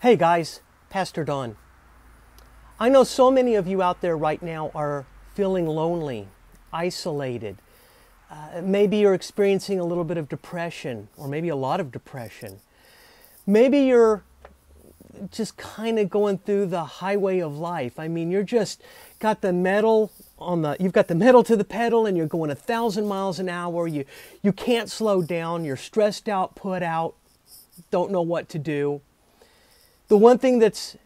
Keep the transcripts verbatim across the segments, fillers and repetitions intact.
Hey guys, Pastor Don. I know so many of you out there right now are feeling lonely, isolated. Uh, maybe you're experiencing a little bit of depression, or maybe a lot of depression. Maybe you're just kind of going through the highway of life. I mean, you're just got the metal on the, you've got the metal to the pedal and you're going a thousand miles an hour. You, you can't slow down. You're stressed out, put out, don't know what to do. The one thing that's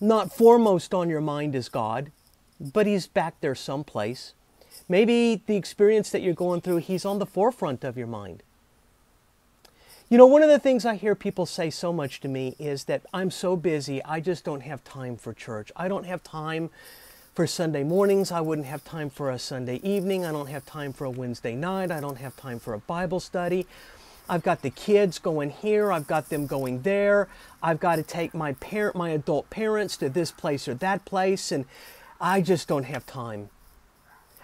not foremost on your mind is God, but He's back there someplace. Maybe the experience that you're going through, He's on the forefront of your mind. You know, one of the things I hear people say so much to me is that I'm so busy, I just don't have time for church. I don't have time for Sunday mornings. I wouldn't have time for a Sunday evening. I don't have time for a Wednesday night. I don't have time for a Bible study. I've got the kids going here, I've got them going there, I've got to take my parent, my adult parents to this place or that place, and I just don't have time.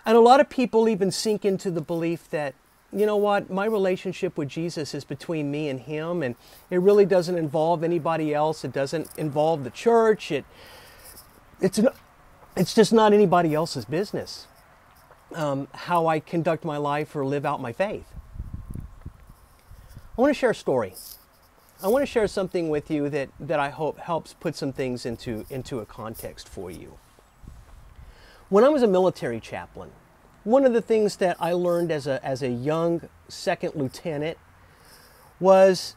And a lot of people even sink into the belief that, you know what, my relationship with Jesus is between me and Him, and it really doesn't involve anybody else, it doesn't involve the church, it, it's, an, it's just not anybody else's business, um, how I conduct my life or live out my faith. I want to share a story. I want to share something with you that, that I hope helps put some things into, into a context for you. When I was a military chaplain, one of the things that I learned as a, as a young second lieutenant was,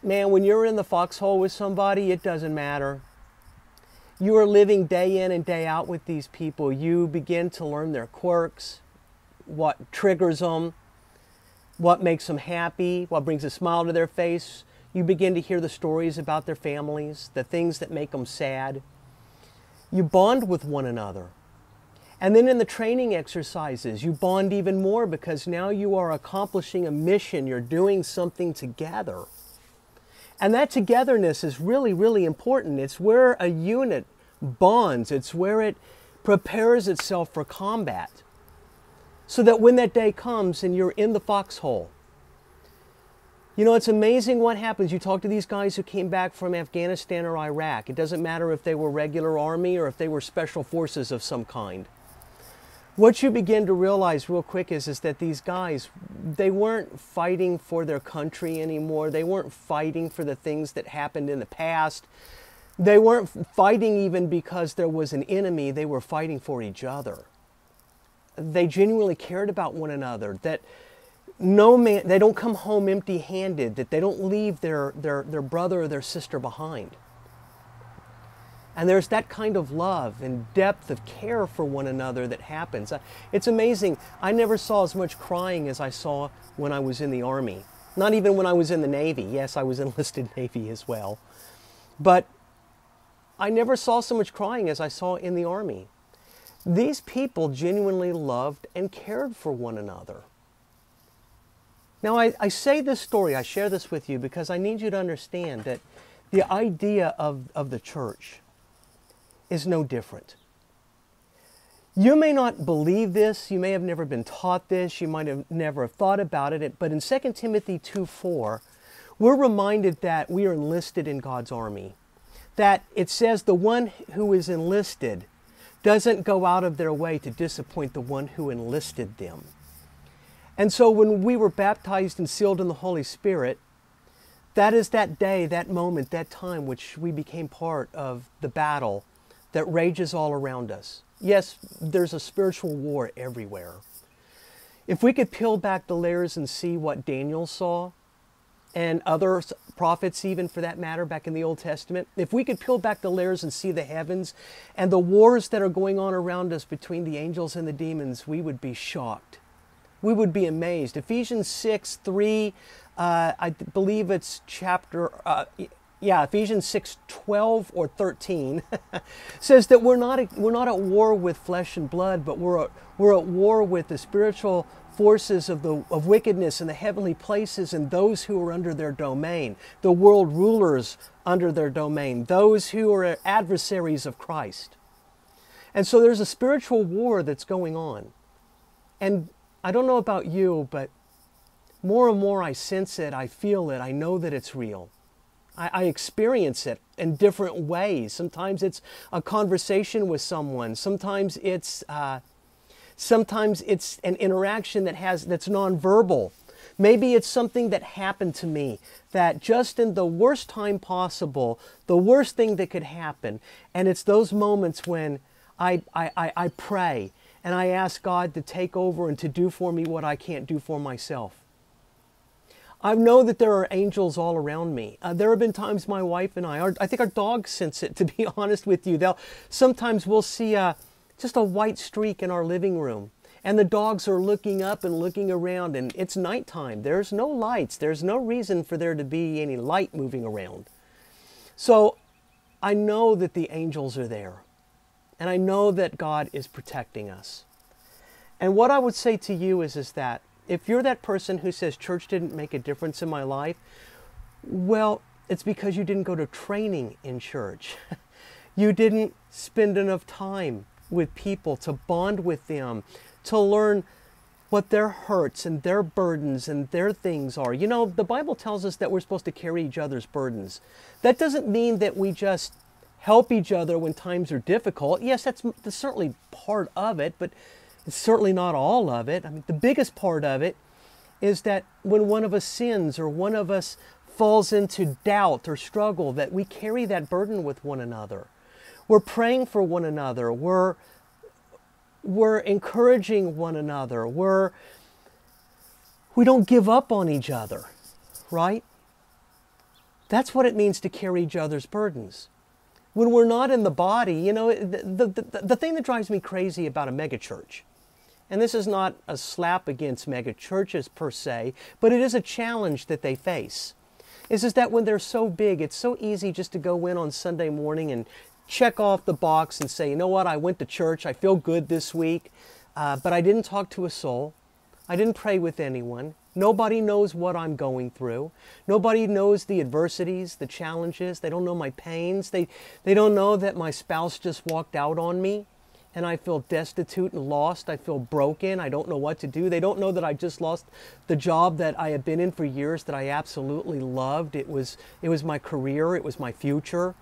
man, when you're in the foxhole with somebody, it doesn't matter. You are living day in and day out with these people. You begin to learn their quirks, what triggers them, what makes them happy, what brings a smile to their face. You begin to hear the stories about their families, the things that make them sad. You bond with one another. And then in the training exercises, you bond even more because now you are accomplishing a mission. You're doing something together. And that togetherness is really, really important. It's where a unit bonds. It's where it prepares itself for combat, so that when that day comes and you're in the foxhole, you know, it's amazing what happens. You talk to these guys who came back from Afghanistan or Iraq. It doesn't matter if they were regular army or if they were special forces of some kind. What you begin to realize real quick is, is that these guys, they weren't fighting for their country anymore. They weren't fighting for the things that happened in the past. They weren't fighting even because there was an enemy. They were fighting for each other. They genuinely cared about one another, that no man, they don't come home empty-handed, that they don't leave their, their, their brother or their sister behind. And there's that kind of love and depth of care for one another that happens. It's amazing. I never saw as much crying as I saw when I was in the Army. Not even when I was in the Navy. Yes, I was enlisted Navy as well. But I never saw so much crying as I saw in the Army. These people genuinely loved and cared for one another. Now, I, I say this story, I share this with you because I need you to understand that the idea of, of the church is no different. You may not believe this, you may have never been taught this, you might have never have thought about it, but in Second Timothy two four, we're reminded that we are enlisted in God's army. That it says the one who is enlisted doesn't go out of their way to disappoint the one who enlisted them. And so when we were baptized and sealed in the Holy Spirit, that is that day, that moment, that time which we became part of the battle that rages all around us. Yes, there's a spiritual war everywhere. If we could peel back the layers and see what Daniel saw, and other prophets even for that matter back in the Old Testament, if we could peel back the layers and see the heavens and the wars that are going on around us between the angels and the demons, we would be shocked. We would be amazed. Ephesians six three, uh, I believe it's chapter, uh, yeah, Ephesians six twelve or thirteen, says that we're not, we're not at war with flesh and blood, but we're at, we're at war with the spiritual forces of, the, of wickedness in the heavenly places, and those who are under their domain, the world rulers under their domain, those who are adversaries of Christ. And so there's a spiritual war that's going on. And I don't know about you, but more and more I sense it, I feel it, I know that it's real. I, I experience it in different ways. Sometimes it's a conversation with someone. Sometimes it's uh, sometimes it's an interaction that has that's nonverbal. Maybe it's something that happened to me that just in the worst time possible, the worst thing that could happen. And it's those moments when I, I, I, I pray and I ask God to take over and to do for me what I can't do for myself. I know that there are angels all around me. Uh, there have been times my wife and I, our, I think our dogs sense it, to be honest with you. They'll, sometimes we'll see a, just a white streak in our living room. And the dogs are looking up and looking around, and it's nighttime. There's no lights. There's no reason for there to be any light moving around. So I know that the angels are there, and I know that God is protecting us. And what I would say to you is, is that if you're that person who says church didn't make a difference in my life, well, it's because you didn't go to training in church. You didn't spend enough time with people to bond with them, to learn what their hurts and their burdens and their things are. You know, the Bible tells us that we're supposed to carry each other's burdens. That doesn't mean that we just help each other when times are difficult. Yes, that's, that's certainly part of it, but it's certainly not all of it. I mean, the biggest part of it is that when one of us sins or one of us falls into doubt or struggle, that we carry that burden with one another. We're praying for one another. We're We're encouraging one another. We're, we don't give up on each other, right? That's what it means to carry each other's burdens. When we're not in the body, you know, the, the, the, the thing that drives me crazy about a megachurch, and this is not a slap against megachurches per se, but it is a challenge that they face, is, is that when they're so big, it's so easy just to go in on Sunday morning and check off the box and say, you know what, I went to church, I feel good this week, uh, but I didn't talk to a soul, I didn't pray with anyone, nobody knows what I'm going through, nobody knows the adversities, the challenges, they don't know my pains, they, they don't know that my spouse just walked out on me, and I feel destitute and lost, I feel broken, I don't know what to do, they don't know that I just lost the job that I had been in for years that I absolutely loved, it was, it was my career, it was my future.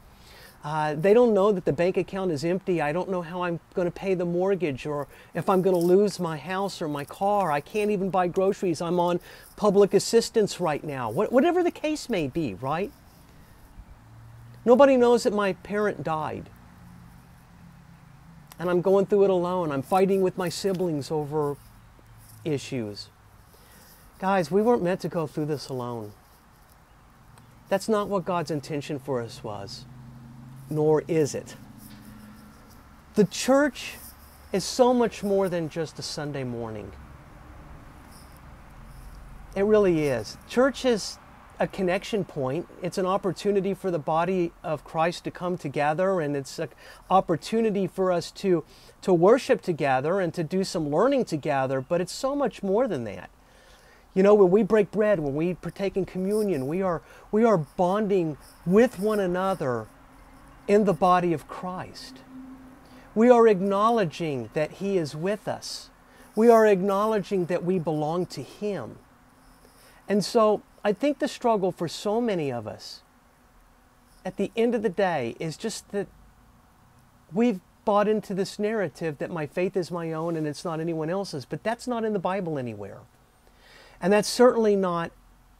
Uh, they don't know that the bank account is empty. I don't know how I'm going to pay the mortgage or if I'm going to lose my house or my car. I can't even buy groceries. I'm on public assistance right now. What, whatever the case may be, right? Nobody knows that my parent died. And I'm going through it alone. I'm fighting with my siblings over issues. Guys, we weren't meant to go through this alone. That's not what God's intention for us was. Nor is it. The church is so much more than just a Sunday morning. It really is. Church is a connection point. It's an opportunity for the body of Christ to come together, and it's an opportunity for us to, to worship together and to do some learning together, but it's so much more than that. You know, when we break bread, when we partake in communion, we are, we are bonding with one another in the body of Christ. We are acknowledging that He is with us. We are acknowledging that we belong to Him. And so I think the struggle for so many of us at the end of the day is just that we've bought into this narrative that my faith is my own and it's not anyone else's, but that's not in the Bible anywhere. And that's certainly not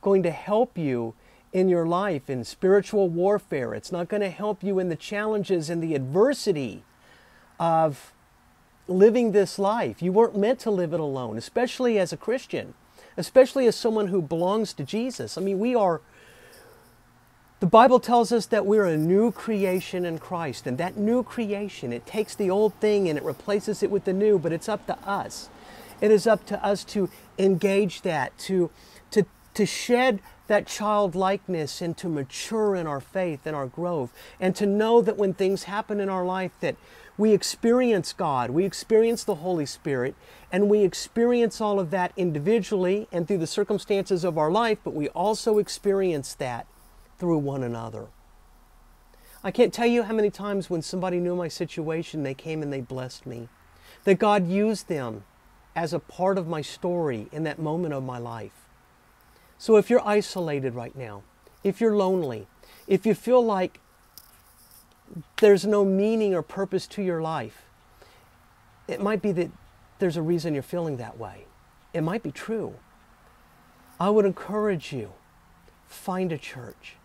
going to help you in your life, in spiritual warfare. It's not going to help you in the challenges and the adversity of living this life. You weren't meant to live it alone, especially as a Christian, especially as someone who belongs to Jesus. I mean, we are, the Bible tells us that we're a new creation in Christ, and that new creation, it takes the old thing and it replaces it with the new, but it's up to us. It is up to us to engage that, to, to, to shed that childlikeness and to mature in our faith and our growth, and to know that when things happen in our life that we experience God, we experience the Holy Spirit, and we experience all of that individually and through the circumstances of our life, but we also experience that through one another. I can't tell you how many times when somebody knew my situation, they came and they blessed me, that God used them as a part of my story in that moment of my life. So if you're isolated right now, if you're lonely, if you feel like there's no meaning or purpose to your life, it might be that there's a reason you're feeling that way. It might be true. I would encourage you, find a church.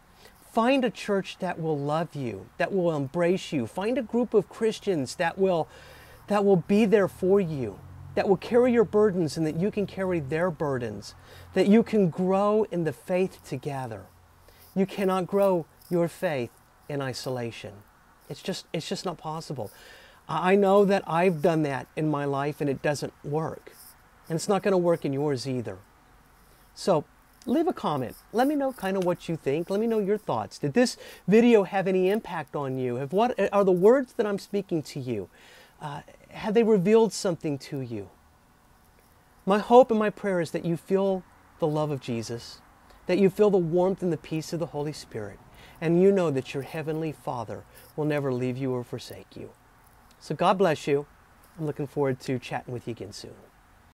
Find a church that will love you, that will embrace you. Find a group of Christians that will, that will be there for you, that will carry your burdens and that you can carry their burdens, that you can grow in the faith together. You cannot grow your faith in isolation. It's just, it's just not possible. I know that I've done that in my life and it doesn't work. And it's not going to work in yours either. So leave a comment. Let me know kind of what you think. Let me know your thoughts. Did this video have any impact on you? Have what are the words that I'm speaking to you? Uh, have they revealed something to you? My hope and my prayer is that you feel the love of Jesus, that you feel the warmth and the peace of the Holy Spirit, and you know that your Heavenly Father will never leave you or forsake you. So God bless you. I'm looking forward to chatting with you again soon.